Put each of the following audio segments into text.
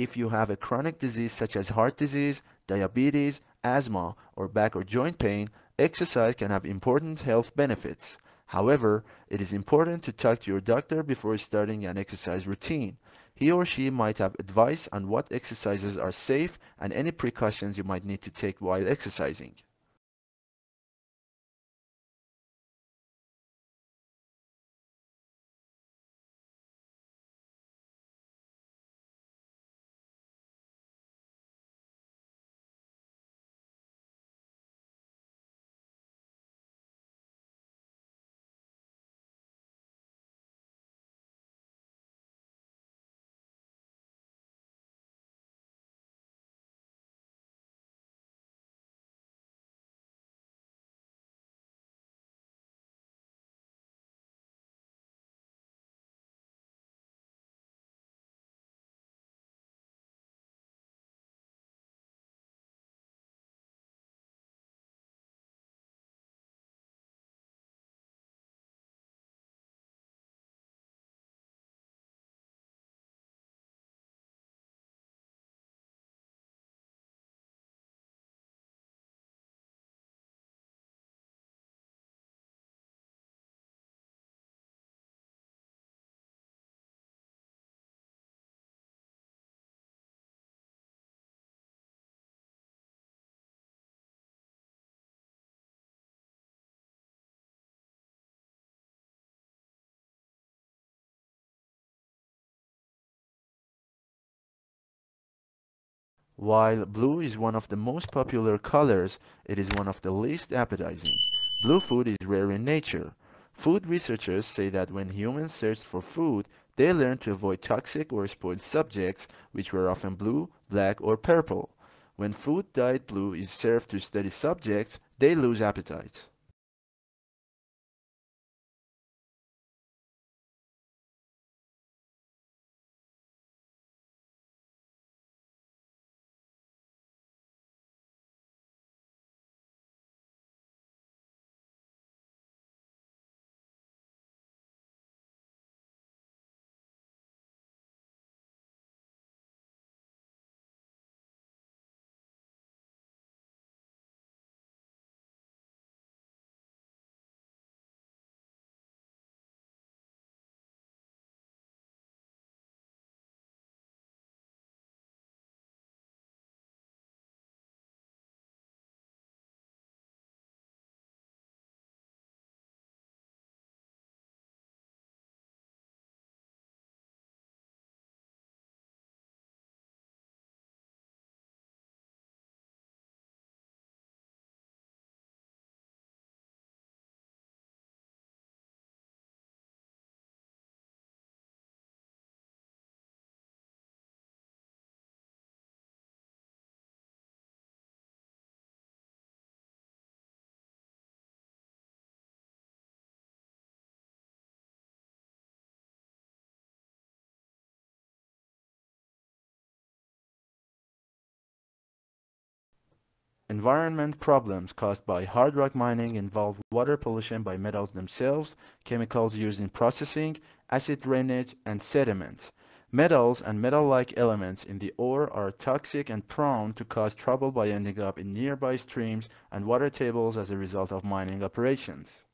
if you have a chronic disease such as heart disease, diabetes, asthma, or back or joint pain, exercise can have important health benefits. However, it is important to talk to your doctor before starting an exercise routine. He or she might have advice on what exercises are safe and any precautions you might need to take while exercising. While blue is one of the most popular colors, it is one of the least appetizing. Blue food is rare in nature. Food researchers say that when humans searched for food, they learned to avoid toxic or spoiled subjects, which were often blue, black, or purple. When food dyed blue is served to study subjects, they lose appetite. Environment problems caused by hard rock mining involve water pollution by metals themselves, chemicals used in processing, acid drainage, and sediment. Metals and metal-like elements in the ore are toxic and prone to cause trouble by ending up in nearby streams and water tables as a result of mining operations.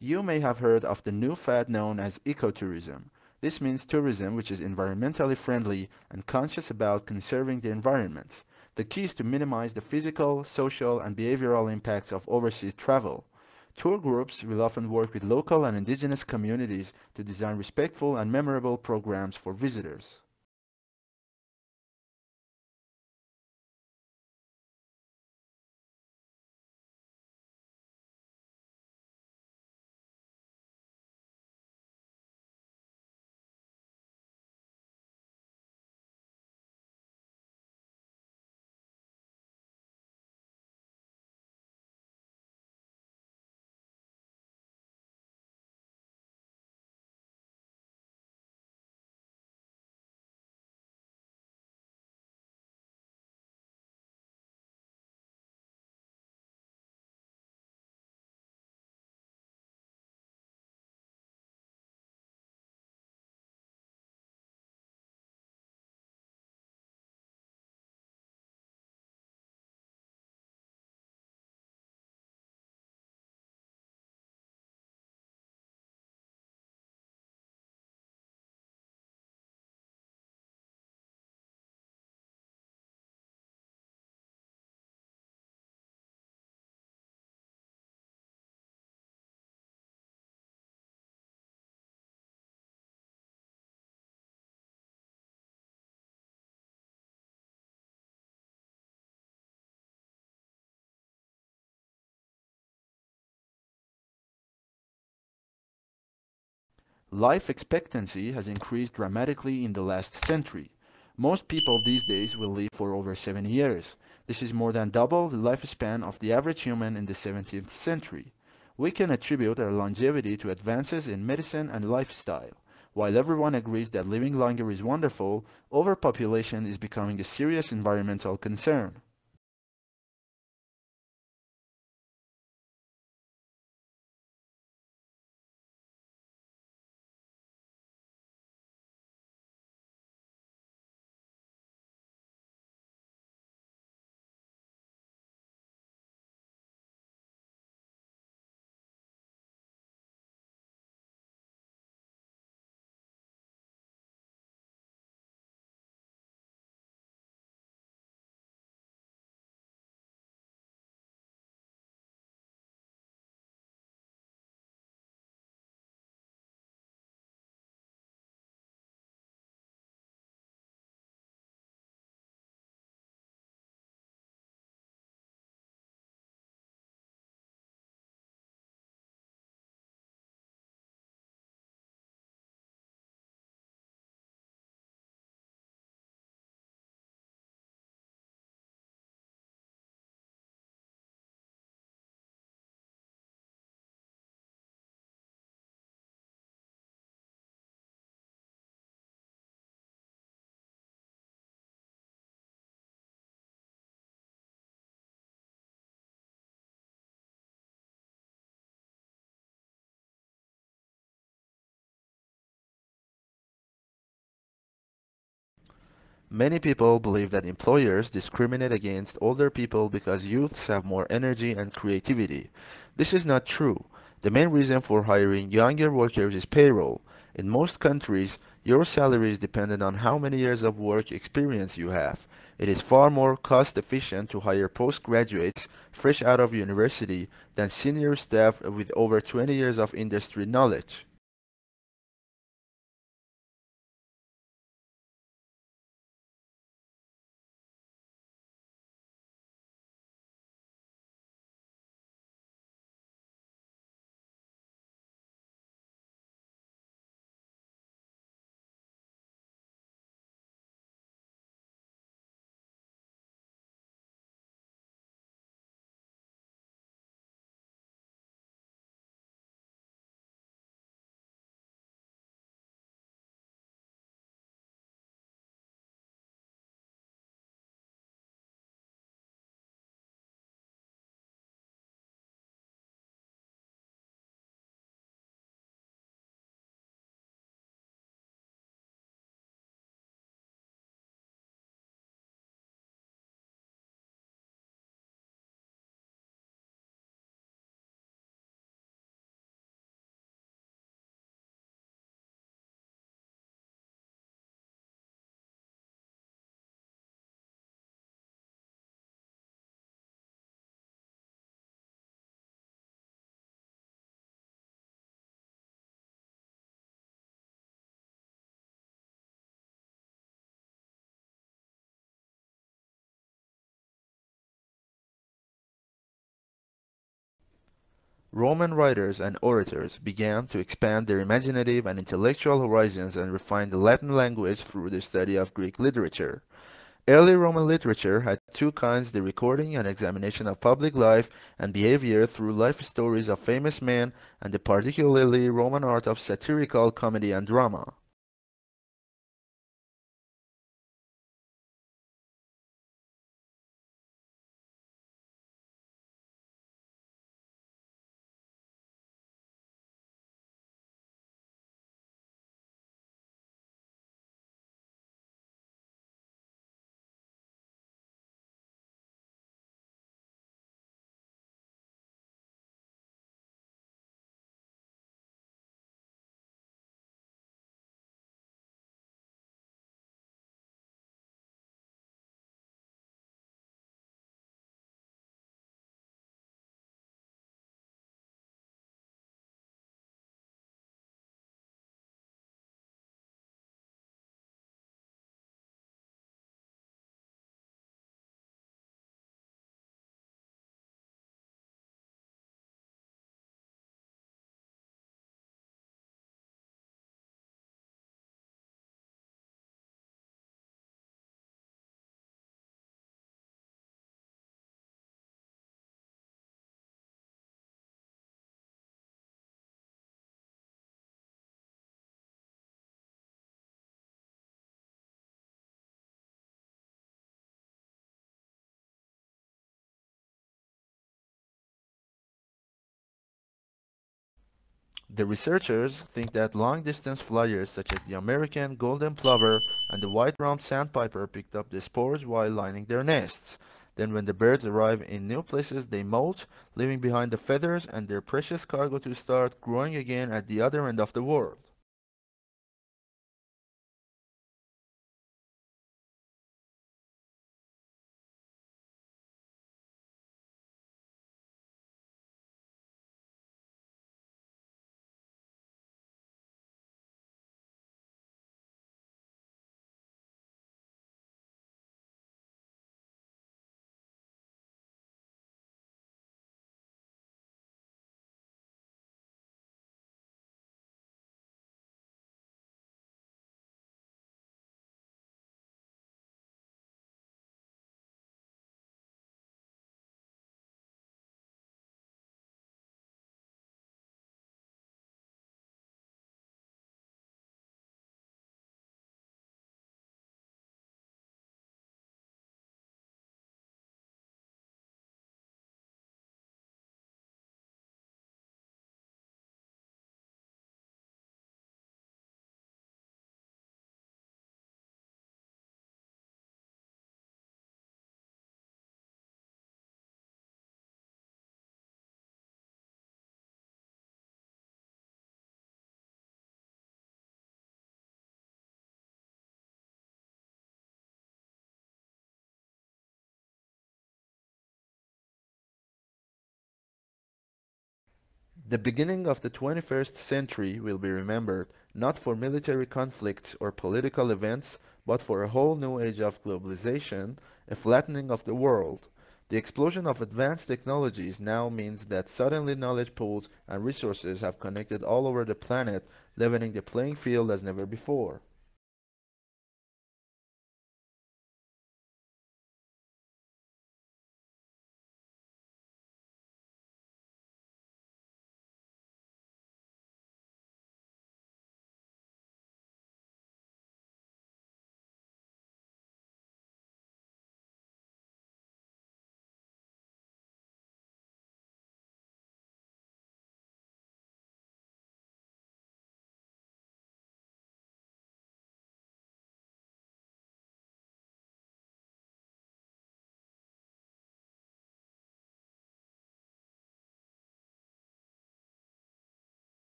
You may have heard of the new fad known as ecotourism. This means tourism which is environmentally friendly and conscious about conserving the environment. The key is to minimize the physical, social, and behavioral impacts of overseas travel. Tour groups will often work with local and indigenous communities to design respectful and memorable programs for visitors. Life expectancy has increased dramatically in the last century. Most people these days will live for over 70 years. This is more than double the lifespan of the average human in the 17th century. We can attribute our longevity to advances in medicine and lifestyle. While everyone agrees that living longer is wonderful, overpopulation is becoming a serious environmental concern. Many people believe that employers discriminate against older people because youths have more energy and creativity. This is not true. The main reason for hiring younger workers is payroll. In most countries, your salary is dependent on how many years of work experience you have. It is far more cost-efficient to hire postgraduates fresh out of university than senior staff with over 20 years of industry knowledge. Roman writers and orators began to expand their imaginative and intellectual horizons and refine the Latin language through the study of Greek literature. Early Roman literature had two kinds: the recording and examination of public life and behavior through life stories of famous men, and the particularly Roman art of satirical comedy and drama. The researchers think that long-distance flyers such as the American golden plover and the white-rumped sandpiper picked up the spores while lining their nests. Then when the birds arrive in new places, they molt, leaving behind the feathers and their precious cargo to start growing again at the other end of the world. The beginning of the 21st century will be remembered not for military conflicts or political events, but for a whole new age of globalization, a flattening of the world. The explosion of advanced technologies now means that suddenly knowledge pools and resources have connected all over the planet, leveling the playing field as never before.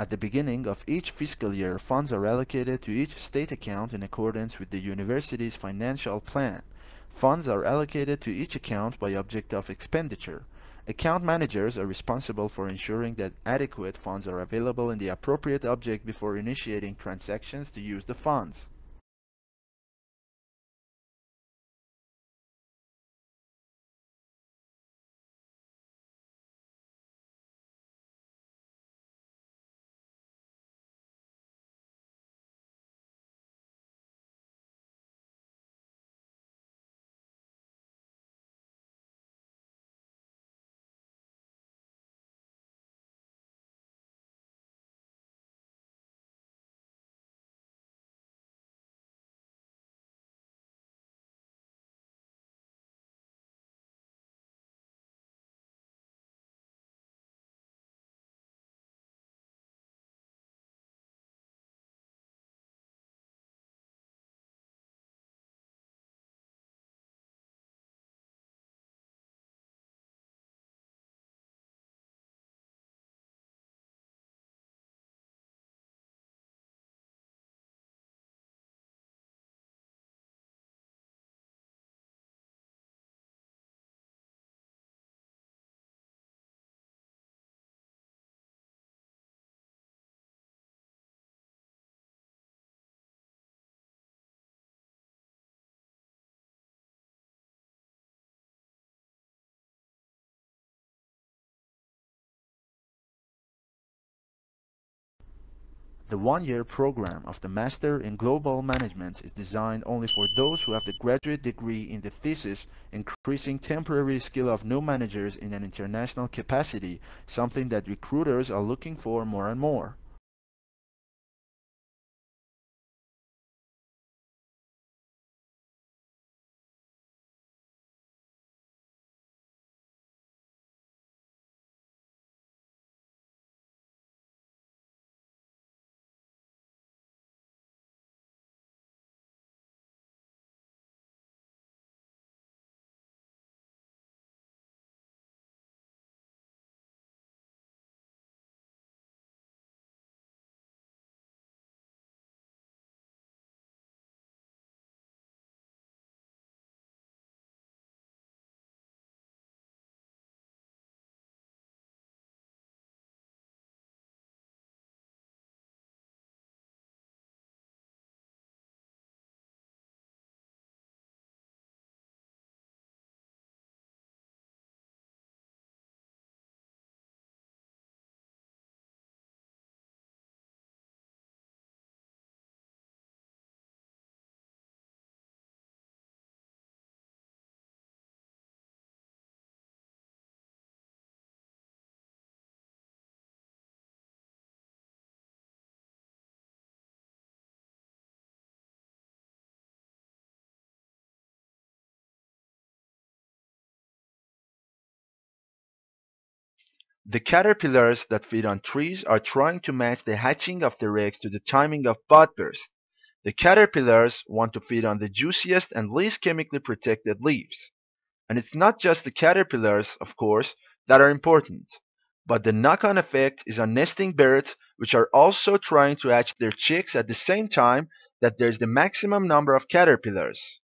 At the beginning of each fiscal year, funds are allocated to each state account in accordance with the university's financial plan. Funds are allocated to each account by object of expenditure. Account managers are responsible for ensuring that adequate funds are available in the appropriate object before initiating transactions to use the funds. The one-year program of the Master in Global Management is designed only for those who have the graduate degree in the thesis, increasing temporary skill of new managers in an international capacity, something that recruiters are looking for more and more. The caterpillars that feed on trees are trying to match the hatching of their eggs to the timing of budburst. The caterpillars want to feed on the juiciest and least chemically protected leaves. And it's not just the caterpillars, of course, that are important, but the knock-on effect is on nesting birds, which are also trying to hatch their chicks at the same time that there's the maximum number of caterpillars.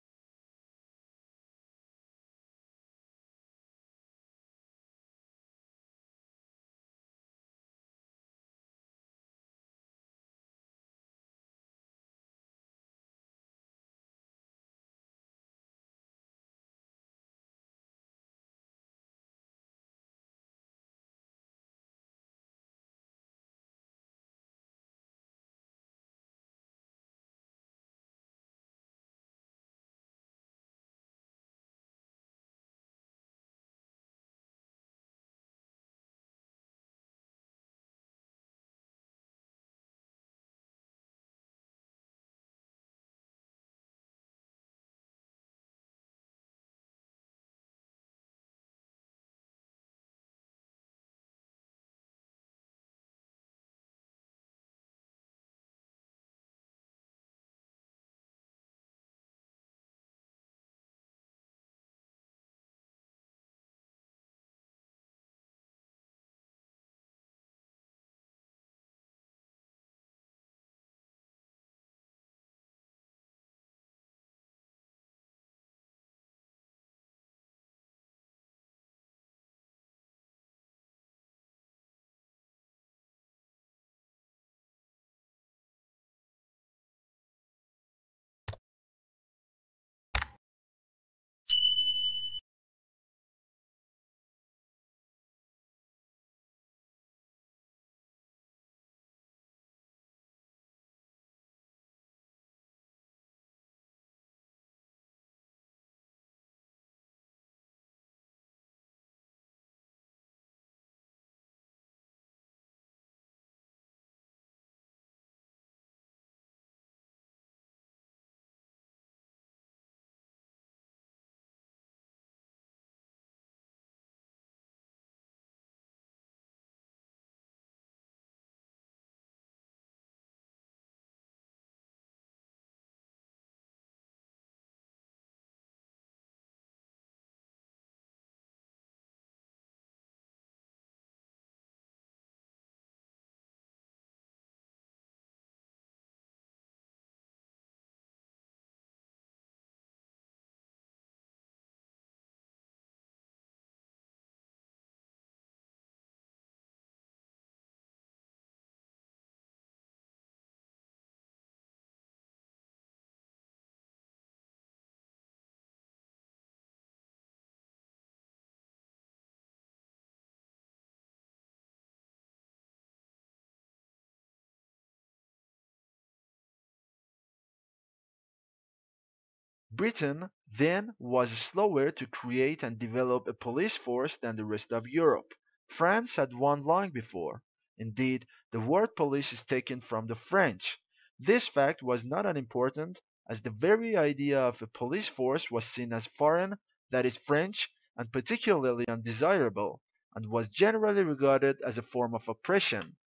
Britain then was slower to create and develop a police force than the rest of Europe. France had one long before. Indeed, the word police is taken from the French. This fact was not unimportant, as the very idea of a police force was seen as foreign, that is French, and particularly undesirable, and was generally regarded as a form of oppression.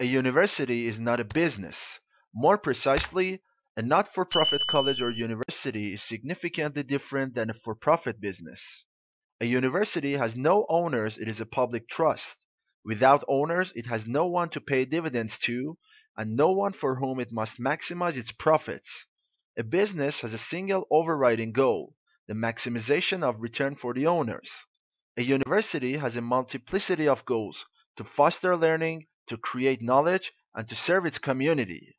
A university is not a business. More precisely, a not-for-profit college or university is significantly different than a for-profit business. A university has no owners, it is a public trust. Without owners, it has no one to pay dividends to, and no one for whom it must maximize its profits. A business has a single overriding goal, the maximization of return for the owners. A university has a multiplicity of goals, to foster learning, to create knowledge, and to serve its community.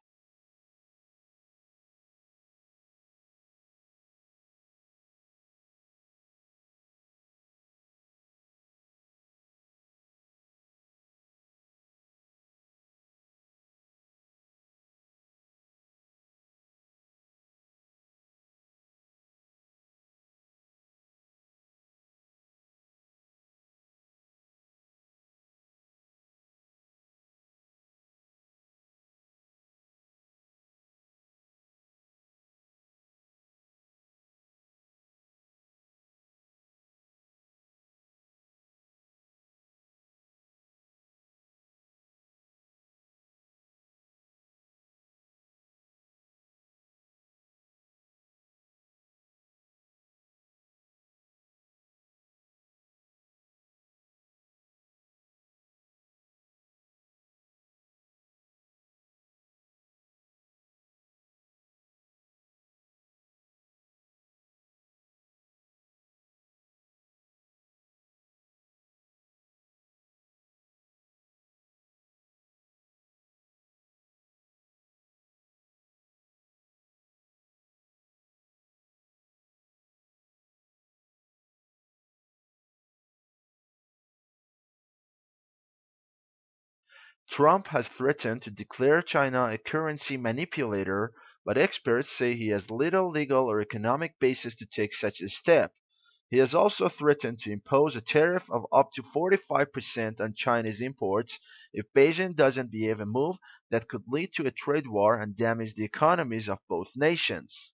Trump has threatened to declare China a currency manipulator, but experts say he has little legal or economic basis to take such a step. He has also threatened to impose a tariff of up to 45% on Chinese imports if Beijing doesn't behave, a move that could lead to a trade war and damage the economies of both nations.